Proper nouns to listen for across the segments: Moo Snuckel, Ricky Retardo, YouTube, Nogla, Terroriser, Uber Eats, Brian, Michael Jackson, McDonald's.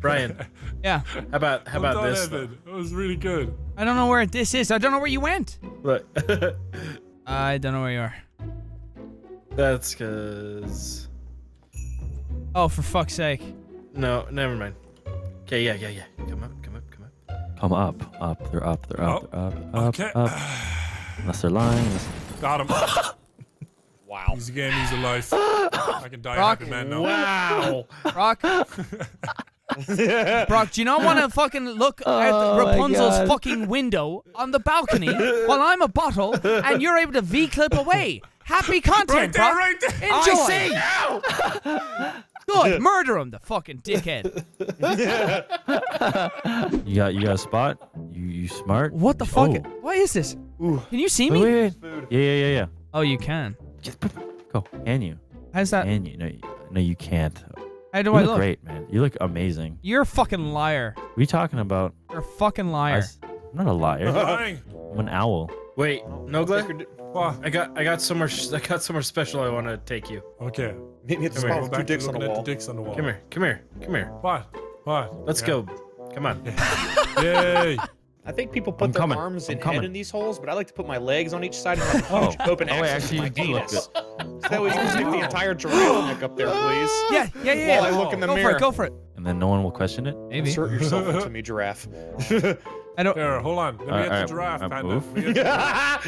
Brian. Yeah. How about this? It was really good. I don't know where this is. I don't know where you went. Look. I don't know where you are. That's cause. Oh, for fuck's sake. No, never mind. Okay, yeah. Come up. Come up. They're up. Okay. Up. Unless they're lying. Got him. Wow. He's a game, he's a life. I can die Brock, happy man now. Wow. Brock. Brock, do you not want to fucking look at Rapunzel's fucking window on the balcony while I'm a bottle and you're able to V-clip away? Happy content, Brock. Right there. Enjoy. I see. Good. Murder him, the fucking dickhead. You got a spot? You smart? What the fuck? Oh. What is this? Ooh. Can you see me? Wait. Yeah. Oh, you can. Just go. Can you? How's that? Can you? No, you can't. How do I look? You look great, man. You look amazing. You're a fucking liar. What are you talking about? You're a fucking liar. I'm not a liar. I'm an owl. Wait, Nogla? I got somewhere special I want to take you. Okay. Meet me at the spot with two dicks on the wall. Come here. What? Let's go. Come on. Yay. I think people put their arms and head in these holes, but I like to put my legs on each side of my huge open axis of my penis. That way you can stick the entire giraffe neck up there, please. Yeah. While I look in the mirror. Go for it. And then no one will question it? Maybe. Insert yourself into me, giraffe. I don't... There, hold on. Let me get the giraffe.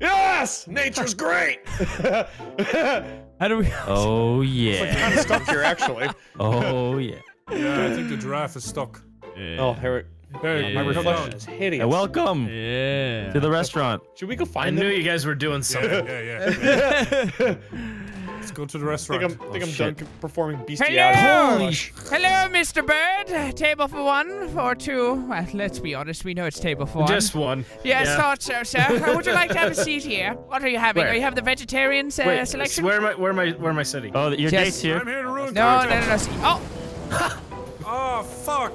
Yes! Nature's great! How do we... Oh, yeah. It's like kind of stuck here, actually. Oh, yeah. Yeah, I think the giraffe is stuck. Yeah. Oh, here we go. Hey, my reflection is hideous. Welcome to the restaurant. Should we go find them? I knew you guys were doing something. Yeah. Let's go to the restaurant. I think I'm done performing bestiality. Hello, Mr. Bird. Table for one, for two. Well, let's be honest. We know it's table for one. Just one. Yes, thought so, sir. Would you like to have a seat here? What are you having? Where? Are you having the vegetarian selection? Where am I sitting? Oh, your date's here. I'm here to ruin No. Oh. Oh, fuck.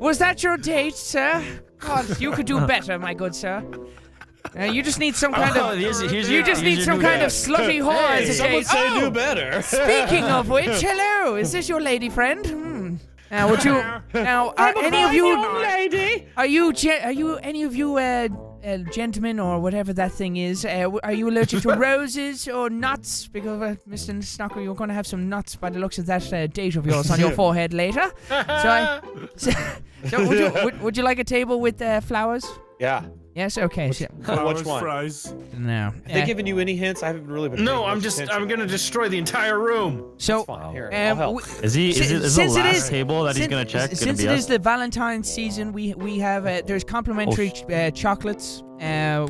Was that your date, sir? God, you could do better, my good sir. You just need some kind of you just need some kind of slutty whore as a date. Someone say do better. Speaking of which, hello, is this your lady friend? Now, would you? Now, are any of you? Lady? Are you any of you? Gentlemen, or whatever that thing is, are you allergic to roses or nuts? Because, Mr. Snucker, you're going to have some nuts by the looks of that date of yours on your forehead later. So would you like a table with flowers? Yeah. Yes. Okay. Which one? Fries. No. Have they given you any hints? I haven't really been. No, I'm gonna destroy the entire room. So, is the last table that he's gonna check gonna be us? Since it is the Valentine's season, we have there's complimentary chocolates.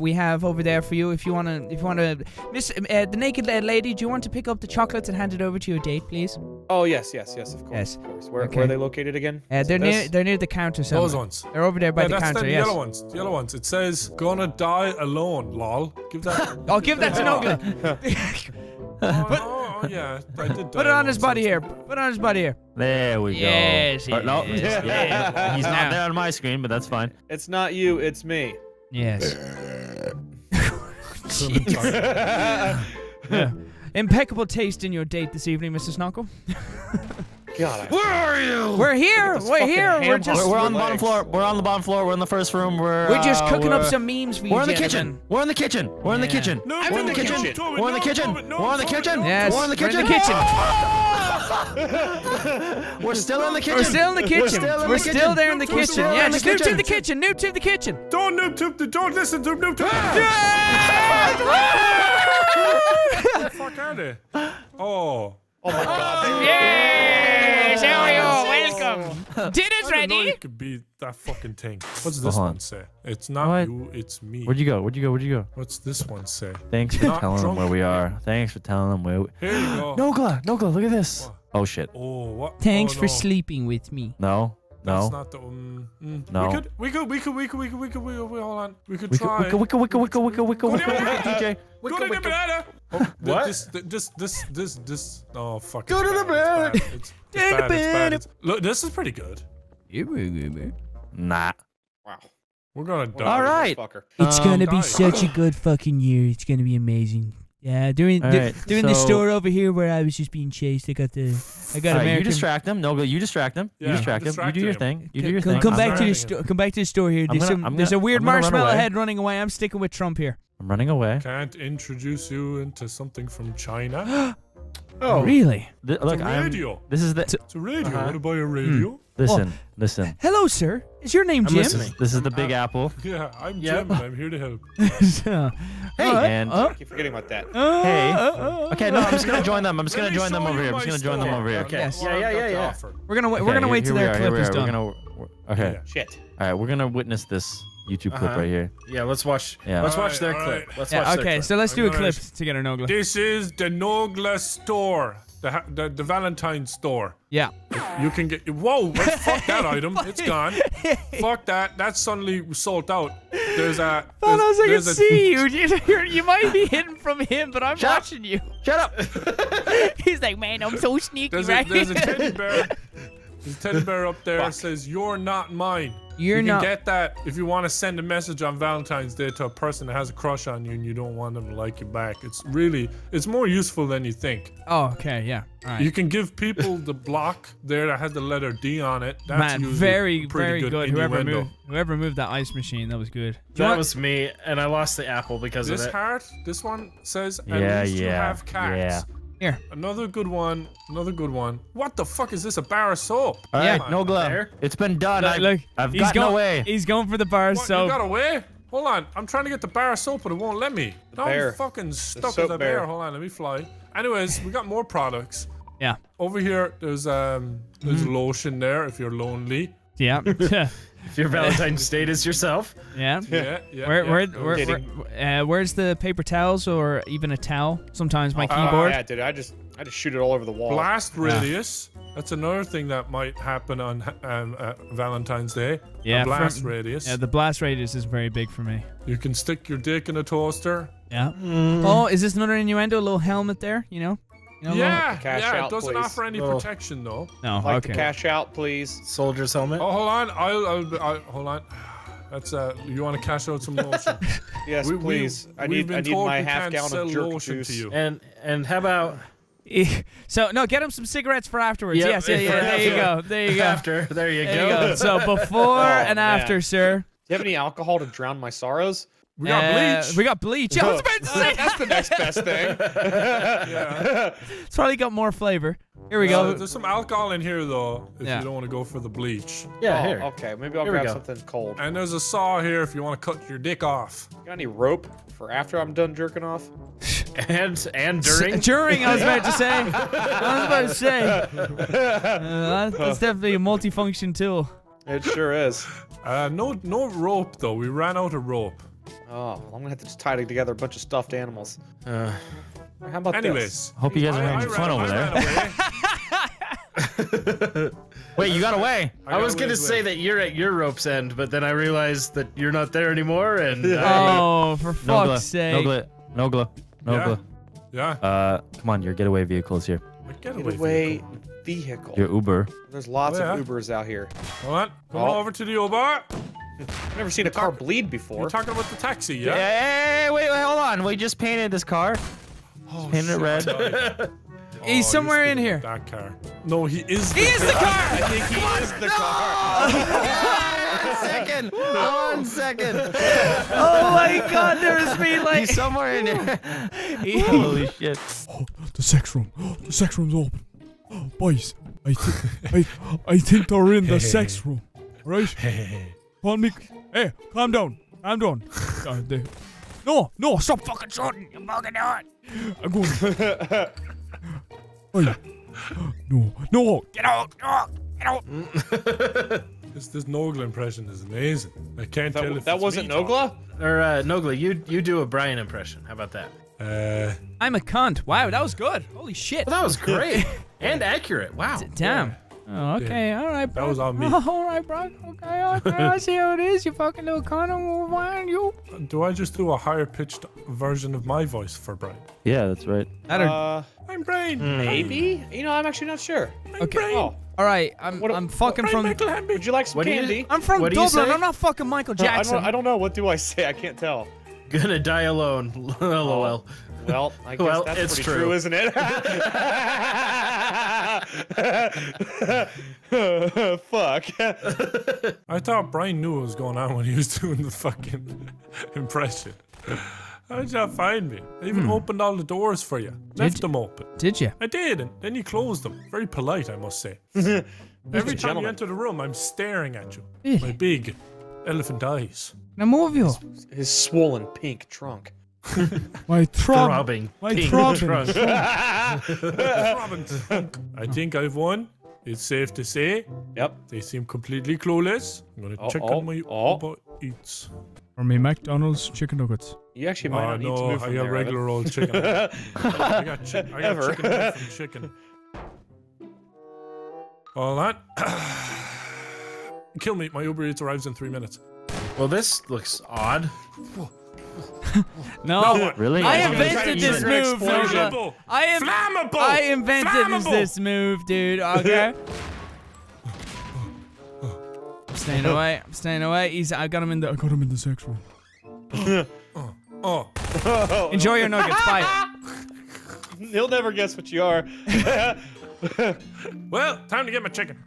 We have over there for you if you wanna. Miss the naked lady, do you want to pick up the chocolates and hand it over to your date, please? Oh yes, of course. Yes. Of course. Where are they located again? They're near the counter. Somewhere. Those ones. They're over there by the counter. Yes. The yellow ones. It says. Gonna die alone, lol. Give that. I'll give that to Nogla. Put it on his body here. Put it on his body here. There we go. No, he's not there on my screen, but that's fine. It's not you, it's me. Yes. Yeah. Impeccable taste in your date this evening, Mr. Snorkel. God, where are you? We're here. We're on the bottom floor. We're in the first room. We're just cooking up some memes for you. We're in the kitchen. We're in the kitchen. Yes. We're in the kitchen. We're still there in the kitchen. Yeah, just noob to the kitchen. Don't noob to the. Don't listen to noob to. What the fuck are they? Oh my God. Welcome. Dinner's ready. I didn't know it could be that fucking thing. What's this one say? It's not you, it's me. Where'd you go? What's this one say? Thanks for telling them where we are. Here you go. Nogla, look at this. What? Oh shit. Oh what? Thanks for sleeping with me. No. That's not the No. We could hold on. We could try. Go to the banana. What? This. Oh fuck. Go to the banana. It's bad. Look, this is pretty good. Nah. Wow. We're gonna die. All right. It's gonna be such a good fucking year. It's gonna be amazing. Yeah, during the store over here where I was just being chased, I got American. You distract them, Nogla. You distract them. Yeah, you distract them. You do your thing. You do your thing. Come back to the store here. There's a weird marshmallow head running away. I'm sticking with Trump here. I'm running away. Can't introduce you into something from China. Oh, really? Look, it's a radio. This is the. It's a radio. I want to buy a radio. Listen. Hello, sir. Is your name Jim? This is the Big Apple. Yeah, I'm Jim. And I'm here to help. Hey, I keep forgetting about that. Hey. Okay, no, I'm just gonna join them. I'm just gonna join them over here. Okay. Yes. Yeah. We're gonna wait till their clip is done. Okay. Shit. All right, we're gonna witness this YouTube clip right here. Yeah, let's watch. Yeah. Let's watch their clip. Okay, so let's do a clip together, Nogla. This is the Nogla store, the Valentine's store. Yeah. You can get. Whoa! Fuck that item. It's gone. Fuck that. That's suddenly sold out. There's a. Thought I was gonna see you. You might be hidden from him, but I'm watching you. Shut up. He's like, man, I'm so sneaky. There's a teddy bear. There's a teddy bear up there that says, "You're not mine." You can get that if you want to send a message on Valentine's Day to a person that has a crush on you and you don't want them to like you back. It's more useful than you think. Oh, okay, yeah. All right. You can give people the block there that has the letter D on it. That's very, very good. Whoever moved that ice machine, that was good. That was me, and I lost the apple because of it. This heart, this one says, "At least you have cats." Yeah. Here. Another good one. What the fuck is this? A bar of soap? Yeah, Nogla. It's been done. I've gotten away. He's going for the bar of soap. You got away? Hold on. I'm trying to get the bar of soap, but it won't let me. Now I'm fucking stuck with a bear. Hold on, let me fly. Anyways, we got more products. Yeah. Over here, there's lotion there if you're lonely. Yeah. If your Valentine's date is yourself. Yeah. Yeah. Where's the paper towels or even a towel? Sometimes my keyboard. Yeah, dude. I just shoot it all over the wall. Blast radius. Yeah. That's another thing that might happen on Valentine's Day. Yeah. A blast radius. Yeah, the blast radius is very big for me. You can stick your dick in a toaster. Yeah. Mm. Oh, is this another innuendo? A little helmet there, you know? Cash out, it doesn't offer any protection though. No, okay. Cash out, please. Soldier's helmet. Oh, hold on. I'll hold on. That's you want to cash out some lotion? Yes, please. I need my half gallon of jerk juice. To you. And how about? So no, get him some cigarettes for afterwards. Yep, yeah. There you go. There you go. So before and after, sir. Do you have any alcohol to drown my sorrows? We got bleach. I was about to say that's the next best thing. Yeah. It's probably got more flavor. Here we go. There's some alcohol in here though. If you don't want to go for the bleach. Yeah. Here. Okay. Maybe I'll grab something cold. And there's a saw here if you want to cut your dick off. Got any rope for after I'm done jerking off? and during. I was about to say. That's definitely a multifunction tool. It sure is. No rope though. We ran out of rope. Oh, I'm gonna have to just tie together a bunch of stuffed animals. How about this? Hope you guys are having fun over there. Wait, you got away. I was gonna say that you're at your rope's end, but then I realized that you're not there anymore. And oh, for fuck's sake! Nogla. Yeah. Come on, your getaway vehicle is here. Getaway vehicle. Your Uber. There's lots of Ubers out here. What? Come over to the Uber. I've never seen a car bleed before. You're talking about the taxi, yeah? Hey, wait, hold on. We just painted this car. Oh, painted it red. He's somewhere in here. That car. No, he is the car. He is the car! I think he is the car. One second. Oh my god, there's me like... He's somewhere in here. Holy shit. Oh, the sex room. The sex room's open. Oh, boys, I think they're in the sex room. Right? Hey, calm down. No, stop fucking shooting. I'm fucking not. I'm going. Hey. No, get out. This Nogla impression is amazing. I can't tell if that wasn't Nogla or Nogla. You do a Brian impression. How about that? I'm a cunt. Wow, that was good. Holy shit. Well, that was great and accurate. Wow. Damn. Yeah. Oh, okay, yeah. Alright, bro. That was on me. Alright, bro. Okay, I see how it is. You fucking little cunt. I'm behind you. Do I just do a higher-pitched version of my voice for Brian? Yeah, that's right. I'm Brian. Maybe? You know, I'm actually not sure. I'm Brian. Oh. Alright, I'm fucking Brian from... Would you like some candy? I'm from Dublin. I'm not fucking Michael Jackson. I don't know. What do I say? I can't tell. Gonna die alone. LOL. Well, I guess well, that's it's pretty true, isn't it? Fuck. I thought Brian knew what was going on when he was doing the fucking impression. How did y'all find me? I even opened all the doors for you. Left them open. Did you? I did, and then you closed them. Very polite, I must say. Every time you enter the room, I'm staring at you. My big elephant eyes. Now move you. His swollen pink trunk. My throbbing. My throbbing. I think I've won. It's safe to say. Yep. They seem completely clueless. I'm gonna check on my Uber Eats. Or my McDonald's chicken nuggets. You actually might not need to move from there. I got regular old chicken. I got chicken from chicken. All that. Kill me. My Uber Eats arrives in 3 minutes. Well, this looks odd. No, really? I invented this move, Nogla. I invented this move, dude. Okay. I'm staying away. I'm staying away. I got him in the. I got him in the sex room. Enjoy your nuggets. Bye. He'll never guess what you are. Well, time to get my chicken.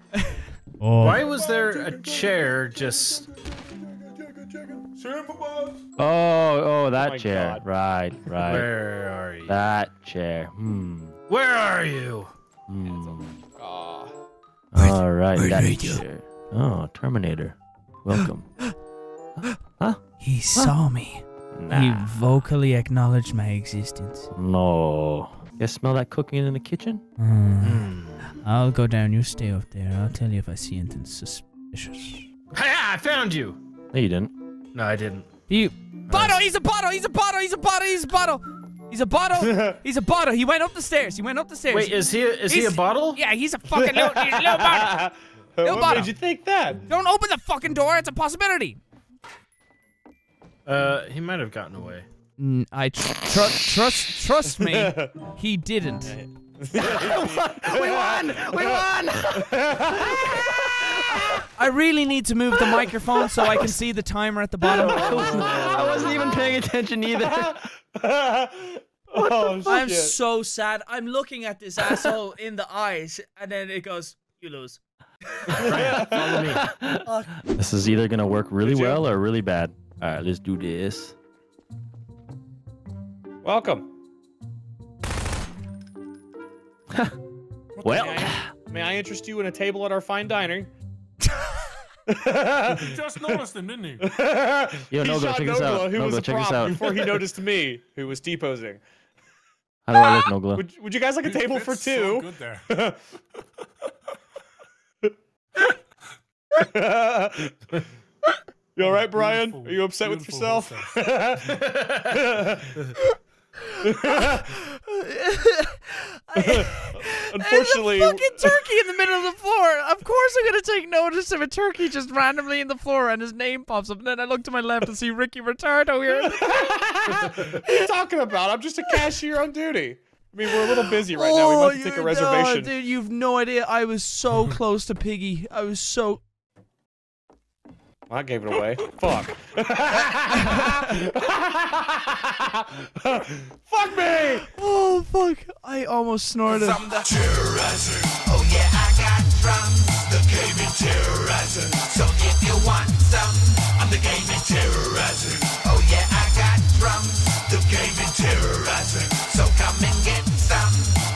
Oh. Why was there a chair just? Oh, that chair. God. Right. Where are you? That chair. Where are you? All right, that chair. Oh, Terminator. Welcome. Huh? He saw me. Nah. He vocally acknowledged my existence. No. You smell that cooking in the kitchen? I'll go down. You stay up there. I'll tell you if I see anything suspicious. Hey, I found you. No, you didn't. No, I didn't. You. Bottle! He's a bottle! He's a bottle! He's a bottle! He's a bottle! He's a bottle! He's a bottle! He went up the stairs! He went up the stairs! Wait, is he a bottle? Yeah, he's a fucking little bottle! Little bottle! Did you think that? Don't open the fucking door! It's a possibility! He might have gotten away. I trust me, he didn't. We won! We won! I really need to move the microphone so I can see the timer at the bottom. I wasn't even paying attention either. I'm so sad. I'm looking at this asshole in the eyes, and then it goes, you lose. Follow me. This is either going to work really well or really bad. All right, let's do this. Welcome. Well. May I interest you in a table at our fine diner? You just noticed him, didn't you? Yo, Nogla, check this out. Who was a prop before he noticed me, who was deposing. How do I look, Nogla? Would you guys like a table for two? So good there. You all right, Brian? Are you upset with yourself? Unfortunately, there's a fucking turkey in the middle of the floor. Of course I'm gonna take notice of a turkey just randomly in the floor and his name pops up. And then I look to my left and see Ricky Retardo here. What are you talking about? I'm just a cashier on duty. I mean, we're a little busy right now. We might have to take a reservation. Dude, you've no idea. I was so close to Piggy. I was so... I gave it away. Fuck. Fuck me! Oh, fuck. I almost snorted. From the Terroriser. Oh, yeah, I got drums. The gaming Terroriser. So if you want some, I'm the gaming Terroriser. Oh, yeah, I got drums. The gaming Terroriser. So come and get some.